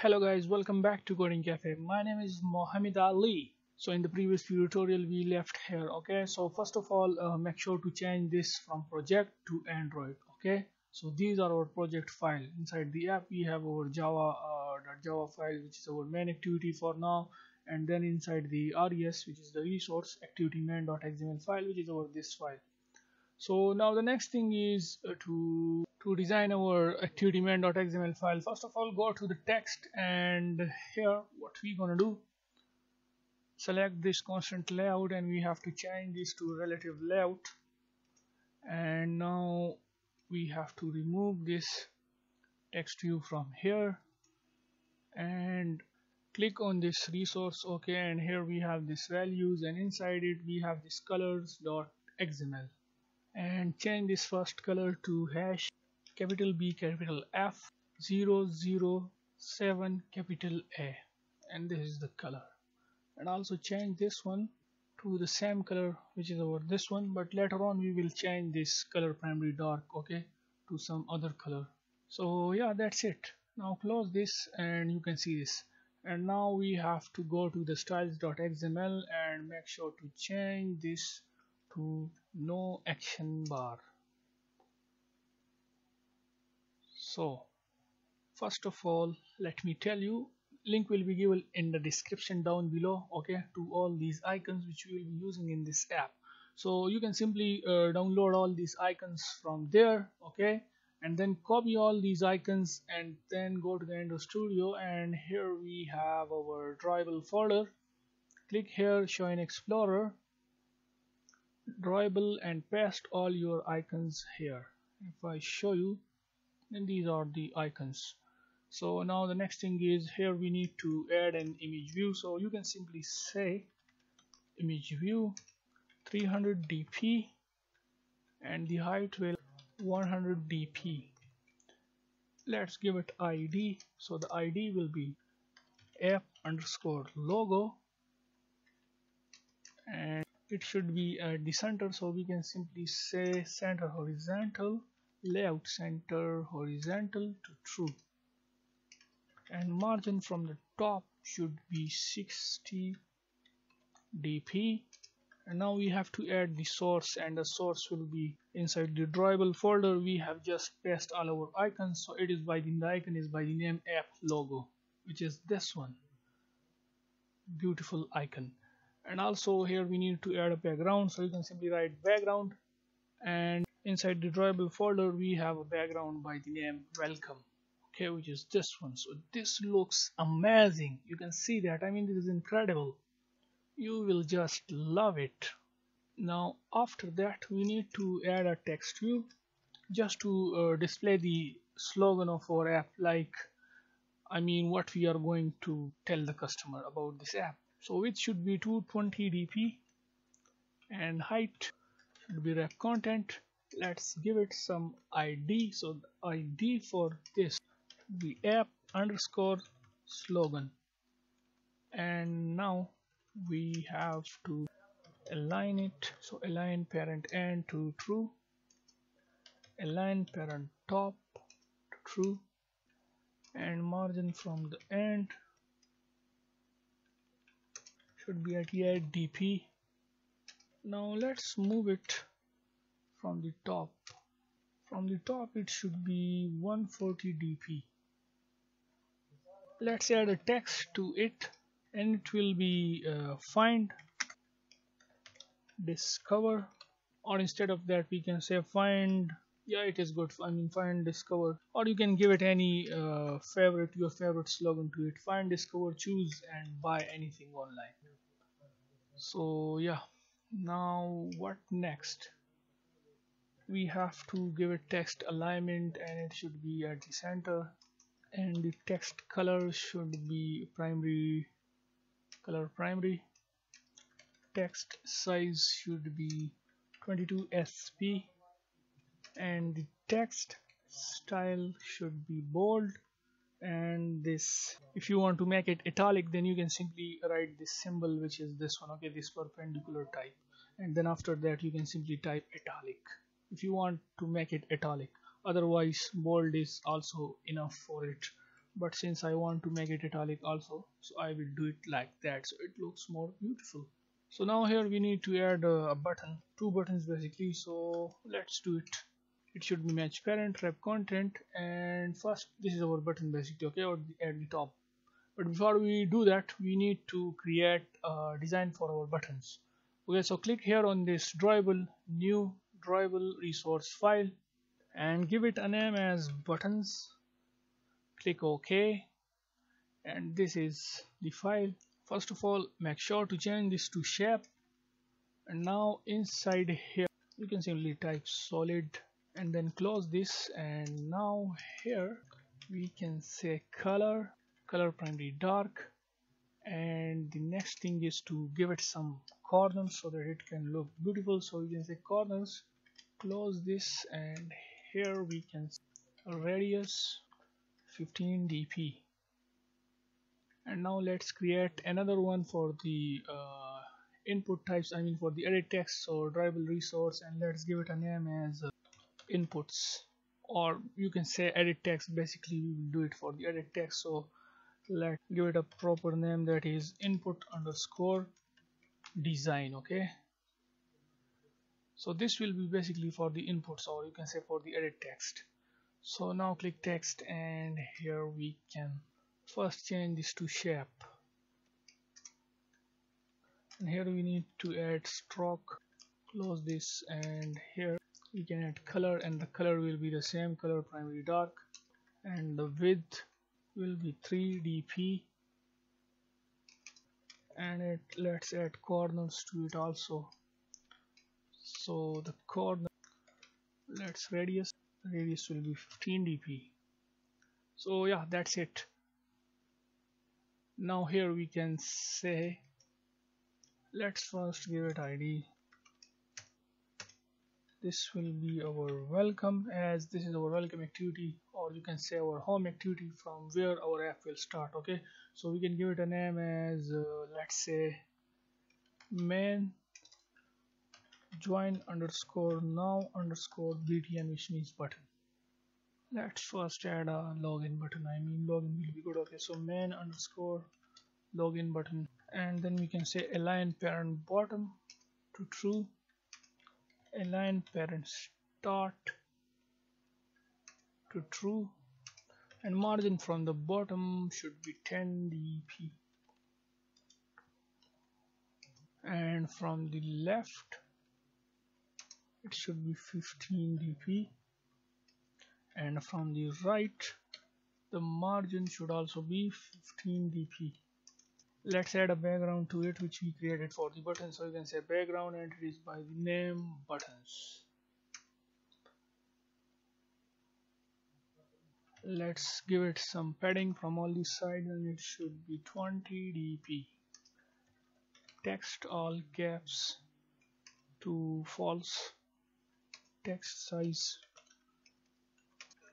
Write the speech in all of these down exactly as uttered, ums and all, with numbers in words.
Hello guys, welcome back to Coding Cafe. My name is Mohammed Ali. So in the previous tutorial we left here. Okay, so first of all uh, make sure to change this from project to Android. Okay, so these are our project file. Inside the app we have our java uh, .java file, which is our main activity for now, and then inside the res, which is the resource activity main.xml file, which is our this file. So now the next thing is uh, to to design our activity main.xml file. First of all, go to the text, and here what we gonna do, select this constant layout, and we have to change this to relative layout. And now we have to remove this text view from here and click on this resource. Okay, and here we have this values, and inside it we have this colors.xml, and change this first color to hash capital B capital F zero zero seven capital A, and this is the color. And also change this one to the same color which is over this one, but later on we will change this color primary dark, okay, to some other color. So yeah, that's it. Now close this and you can see this. And now we have to go to the styles.xml and make sure to change this to no action bar. So first of all, let me tell you, link will be given in the description down below, okay, to all these icons which we will be using in this app. So you can simply uh, download all these icons from there, okay, and then copy all these icons and then go to the Android Studio, and here we have our drawable folder. Click here, show in Explorer, drawable, and paste all your icons here. If I show you, then these are the icons. So now the next thing is, here we need to add an image view. So you can simply say image view three hundred D P and the height will one hundred D P. Let's give it I D. So the I D will be app underscore logo, and it should be at the center. So we can simply say center horizontal, layout center horizontal to true, and margin from the top should be sixty D P. And now we have to add the source, and the source will be inside the drawable folder. We have just pasted all our icons, so it is by the, the icon is by the name app logo, which is this one, beautiful icon. And also here we need to add a background, so you can simply write background, and inside the drawable folder we have a background by the name welcome, okay, which is this one. So this looks amazing, you can see that. I mean, this is incredible, you will just love it. Now after that we need to add a text view just to uh, display the slogan of our app, like I mean what we are going to tell the customer about this app. So it should be two hundred twenty D P and height should be wrap content. Let's give it some I D. So the I D for this the app underscore slogan. And now we have to align it. So align parent end to true, align parent top to true, and margin from the end should be at eight D P. Now let's move it from the top. From the top it should be one hundred forty D P. Let's add a text to it, and it will be uh, find discover, or instead of that we can say find, yeah it is good, I mean find discover, or you can give it any uh, favorite, your favorite slogan to it, find discover choose and buy anything online. So yeah, now what next, we have to give it text alignment, and it should be at the center, and the text color should be primary color primary, text size should be twenty-two S P, and the text style should be bold. And this, if you want to make it italic, then you can simply write this symbol, which is this one, okay, this perpendicular type, and then after that you can simply type italic if you want to make it italic. Otherwise bold is also enough for it, but since I want to make it italic also, so I will do it like that, so it looks more beautiful. So now here we need to add a button, two buttons basically, so let's do it. It should be match parent, wrap content, and first this is our button basically, okay, or at the top. But before we do that, we need to create a design for our buttons. Okay, so click here on this drawable, new drawable resource file, and give it a name as buttons. Click OK, and this is the file. First of all, make sure to change this to shape, and now inside here you can simply type solid and then close this. And now here we can say color, color primary dark, and the next thing is to give it some corners so that it can look beautiful. So you can say corners, close this, and here we can say radius fifteen D P. And now let's create another one for the uh, input types, I mean for the edit text or drawable resource, and let's give it a name as uh, inputs, or you can say edit text. Basically we will do it for the edit text, so let's give it a proper name, that is input underscore design. Okay, so this will be basically for the inputs, or you can say for the edit text. So now click text, and here we can first change this to shape, and here we need to add stroke, close this, and here we can add color, and the color will be the same, color primary dark, and the width will be three D P, and it let's add corners to it also. So the corner, let's radius, radius will be fifteen D P. So yeah, that's it. Now here we can say, let's first give it I D. This will be our welcome, as this is our welcome activity, or you can say our home activity from where our app will start. Okay, so we can give it a name as uh, let's say main join underscore now underscore btn, which means button. Let's first add a login button, I mean login will be good. Okay, so main underscore login button, and then we can say align parent bottom to true, align parent start to true, and margin from the bottom should be ten D P, and from the left it should be fifteen D P, and from the right the margin should also be fifteen D P. Let's add a background to it, which we created for the button, so you can say background, and it is by the name buttons. Let's give it some padding from all these sides, and it should be twenty D P. Text all caps to false, text size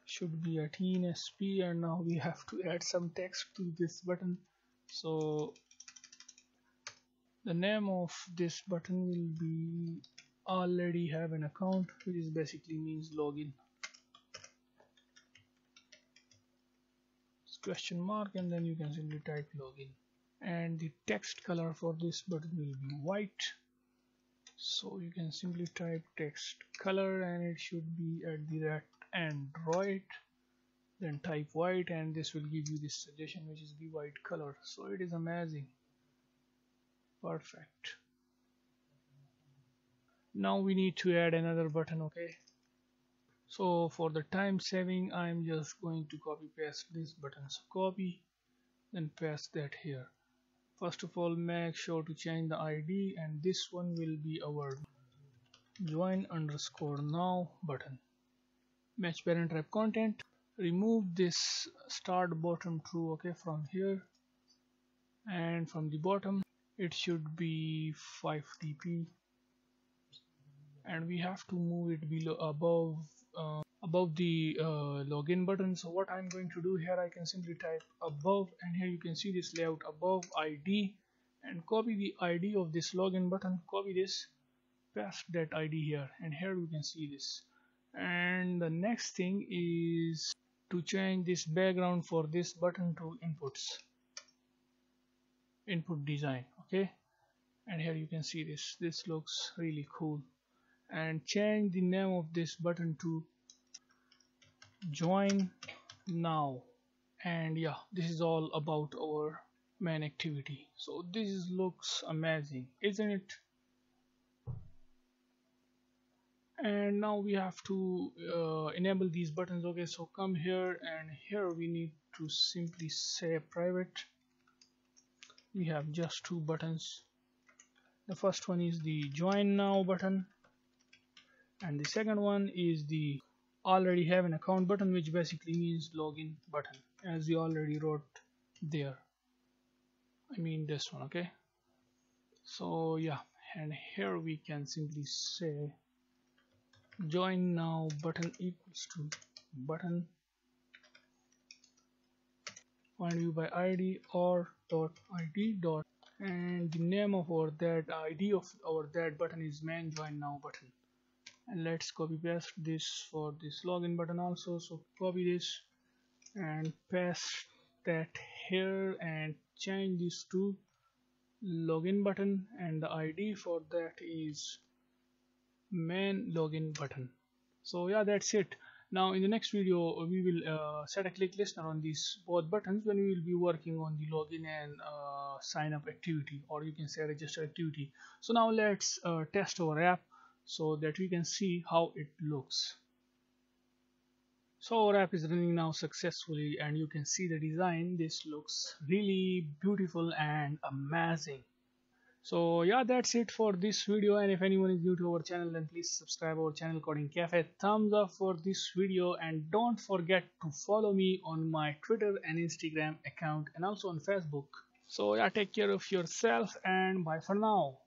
should be eighteen S P, and now we have to add some text to this button. So the name of this button will be already have an account, which is basically means login, it's question mark, and then you can simply type login, and the text color for this button will be white, so you can simply type text color, and it should be at the right Android, then type white, and this will give you this suggestion, which is the white color. So it is amazing, perfect. Now we need to add another button. Okay, so for the time saving I'm just going to copy paste this button, so copy then paste that here. First of all, make sure to change the I D, and this one will be our join underscore now button. Match parent wrap content, remove this start bottom true, okay, from here, and from the bottom it should be five D P, and we have to move it below above uh, above the uh, login button. So what I'm going to do here, I can simply type above, and here you can see this layout above I D, and copy the I D of this login button, copy this, paste that I D here, and here you can see this. And the next thing is to change this background for this button to inputs, input design. Okay, and here you can see this this looks really cool. And change the name of this button to join now. And yeah, this is all about our main activity. So this is, looks amazing, isn't it? And now we have to uh, enable these buttons. Okay, so come here, and here we need to simply say private. We have just two buttons. The first one is the join now button, and the second one is the already have an account button, which basically means login button, as we already wrote there. I mean this one. Okay, so yeah, and here we can simply say join now button equals to button find view by id or dot id dot, and the name of our that id of our that button is main join now button. And let's copy paste this for this login button also. So copy this and paste that here, and change this to login button, and the id for that is main login button. So yeah, that's it. Now in the next video we will uh, set a click listener on these both buttons when we will be working on the login and uh, sign up activity, or you can say register activity. So now let's uh, test our app so that we can see how it looks. So our app is running now successfully, and you can see the design. This looks really beautiful and amazing. So yeah, that's it for this video, and if anyone is new to our channel, then please subscribe our channel Coding Cafe. Thumbs up for this video, and don't forget to follow me on my Twitter and Instagram account, and also on Facebook. So yeah, take care of yourself, and bye for now.